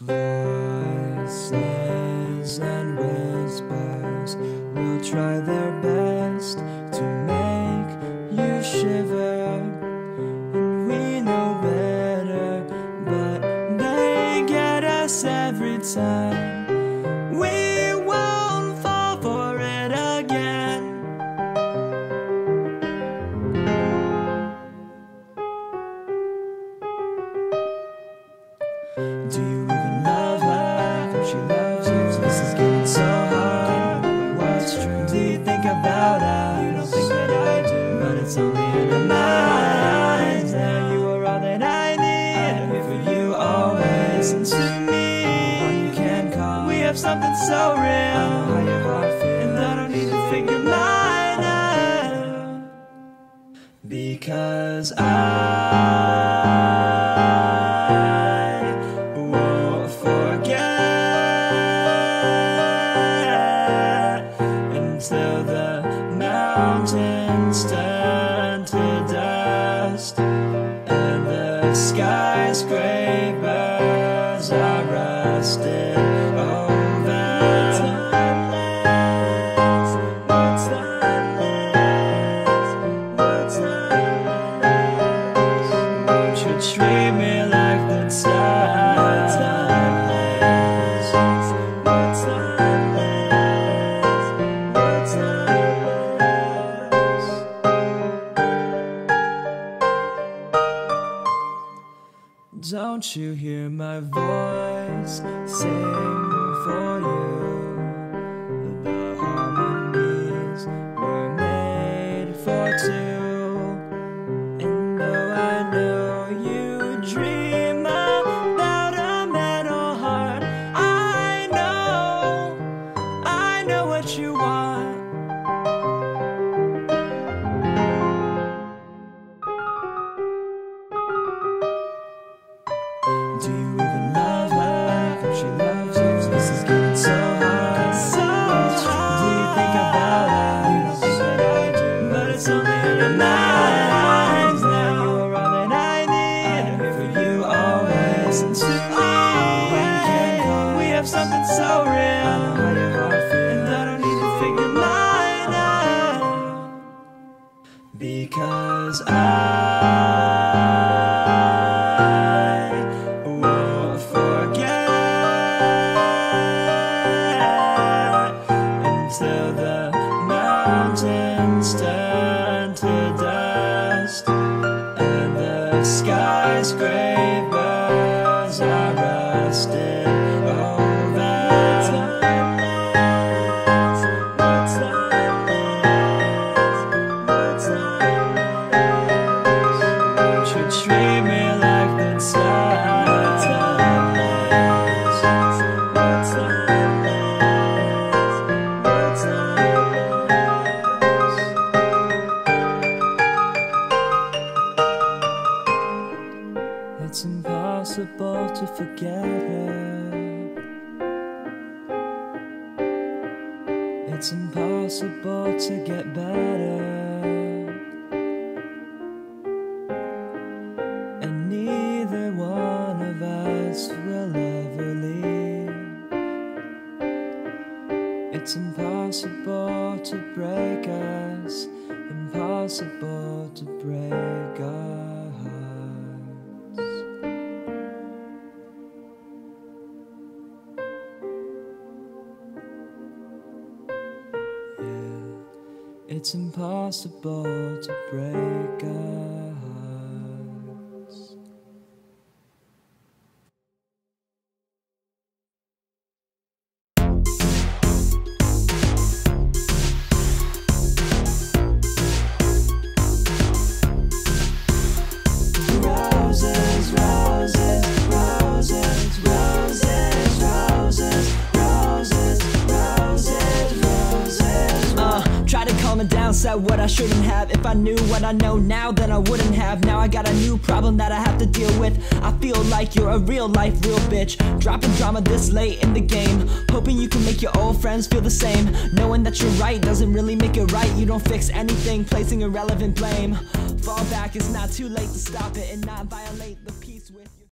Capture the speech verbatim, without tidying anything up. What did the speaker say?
Voiceless and whispers will try their best to make you shiver, and we know better, but they get us every time. We won't fall for it again. Do you even love her? Think she loves you? So this is getting so hard. What's true? Do you think about us? You don't think that I do, but it's only in the mind. Now you are all that I need. I'm here for you always. Listen to me. All you can call. We have something so real. I know how your heart feels, and I don't need to think of mine out. Because I. Till the mountains turn to dust and the skyscrapers are rusted over. What's timeless? What's timeless? What's timeless? Won't you treat me like the time? Don't you hear my voice sing for you? The harmonies were made for two. And though I know you dream about a metal heart, I know, I know what you want. Do you even love her? Think she loves you? This is getting so hard. So hard. Do you think about us? You don't think that I do, but it's only in the night. Now you are all that I need. I'm here for you always. Listen to me. Always. We have something so real. I know how your heart feels, and I don't need to figure mine out. Because I. Till the mountains turn to dust and the skyscrapers are rusted over. What's timeless? What's timeless? What's timeless? Won't you treat me like the time? What's timeless? What's timeless? It's impossible to forget her. It's impossible to get better, and neither one of us will ever leave. It's impossible to break us, impossible to break us. It's impossible to break our hearts. Roses, roses, roses, roses, roses, roses, roses, roses. Uh, try to calm it down. Said what I shouldn't have. If I knew what I know now, then I wouldn't have. Now I got a new problem that I have to deal with. I feel like you're a real life real bitch, dropping drama this late in the game, hoping you can make your old friends feel the same. Knowing that you're right doesn't really make it right. You don't fix anything, placing irrelevant blame. Fall back, it's not too late to stop it and not violate the peace with you.